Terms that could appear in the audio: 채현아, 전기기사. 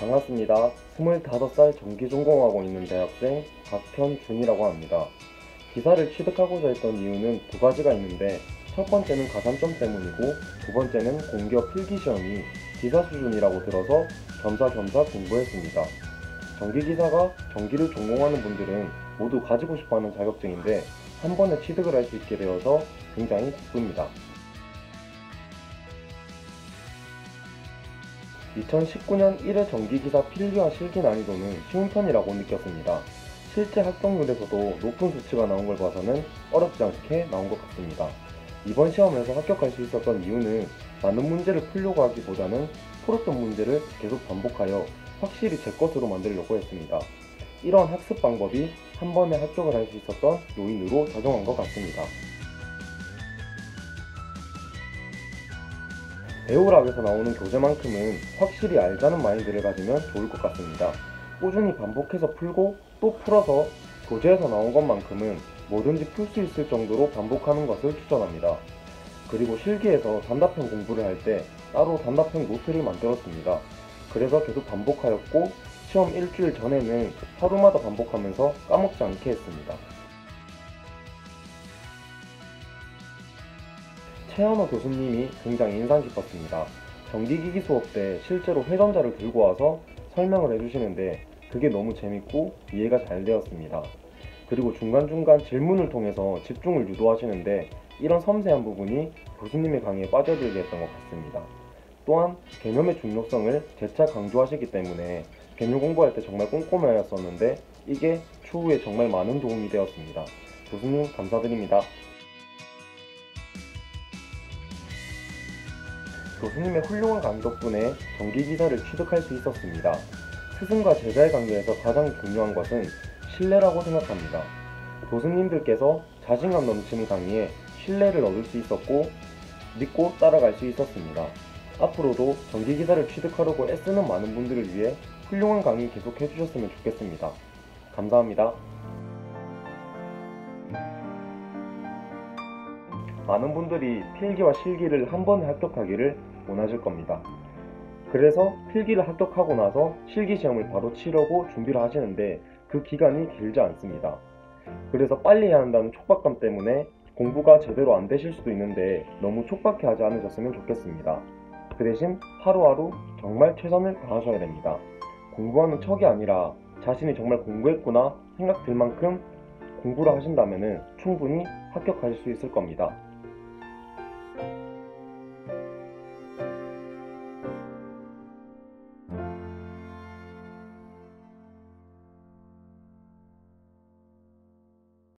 반갑습니다. 25살 정기 전공하고 있는 대학생 박현준이라고 합니다. 기사를 취득하고자 했던 이유는 두 가지가 있는데, 첫 번째는 가산점 때문이고 두 번째는 공기업 필기시험이 기사 수준이라고 들어서 겸사겸사 공부했습니다. 정기기사가 정기를 전공하는 분들은 모두 가지고 싶어하는 자격증인데 한 번에 취득을 할 수 있게 되어서 굉장히 기쁩니다. 2019년 1회 정기기사 필기와 실기 난이도는 쉬운 편이라고 느꼈습니다. 실제 합격률에서도 높은 수치가 나온 걸 봐서는 어렵지 않게 나온 것 같습니다. 이번 시험에서 합격할 수 있었던 이유는 많은 문제를 풀려고 하기보다는 풀었던 문제를 계속 반복하여 확실히 제 것으로 만들려고 했습니다. 이러한 학습 방법이 한 번에 합격을 할 수 있었던 요인으로 작용한 것 같습니다. 에오락에서 나오는 교재만큼은 확실히 알자는 마인드를 가지면 좋을 것 같습니다. 꾸준히 반복해서 풀고 또 풀어서 교재에서 나온 것만큼은 뭐든지 풀 수 있을 정도로 반복하는 것을 추천합니다. 그리고 실기에서 단답형 공부를 할 때 따로 단답형 노트를 만들었습니다. 그래서 계속 반복하였고 시험 일주일 전에는 하루마다 반복하면서 까먹지 않게 했습니다. 채현아 교수님이 굉장히 인상 깊었습니다. 전기기기 수업 때 실제로 회전자를 들고 와서 설명을 해주시는데 그게 너무 재밌고 이해가 잘 되었습니다. 그리고 중간중간 질문을 통해서 집중을 유도하시는데 이런 섬세한 부분이 교수님의 강의에 빠져들게 했던 것 같습니다. 또한 개념의 중요성을 재차 강조하시기 때문에 개념 공부할 때 정말 꼼꼼히 하였었는데 이게 추후에 정말 많은 도움이 되었습니다. 교수님 감사드립니다. 교수님의 훌륭한 강의 덕분에 정기기사를 취득할 수 있었습니다. 스승과 제자의 관계에서 가장 중요한 것은 신뢰라고 생각합니다. 교수님들께서 자신감 넘치는 강의에 신뢰를 얻을 수 있었고 믿고 따라갈 수 있었습니다. 앞으로도 정기기사를 취득하려고 애쓰는 많은 분들을 위해 훌륭한 강의 계속해 주셨으면 좋겠습니다. 감사합니다. 많은 분들이 필기와 실기를 한 번에 합격하기를 원하실 겁니다. 그래서 필기를 합격하고 나서 실기 시험을 바로 치려고 준비를 하시는데 그 기간이 길지 않습니다. 그래서 빨리 해야 한다는 촉박감 때문에 공부가 제대로 안 되실 수도 있는데 너무 촉박해 하지 않으셨으면 좋겠습니다. 그 대신 하루하루 정말 최선을 다하셔야 됩니다. 공부하는 척이 아니라 자신이 정말 공부했구나 생각 들 만큼 공부를 하신다면 충분히 합격하실 수 있을 겁니다.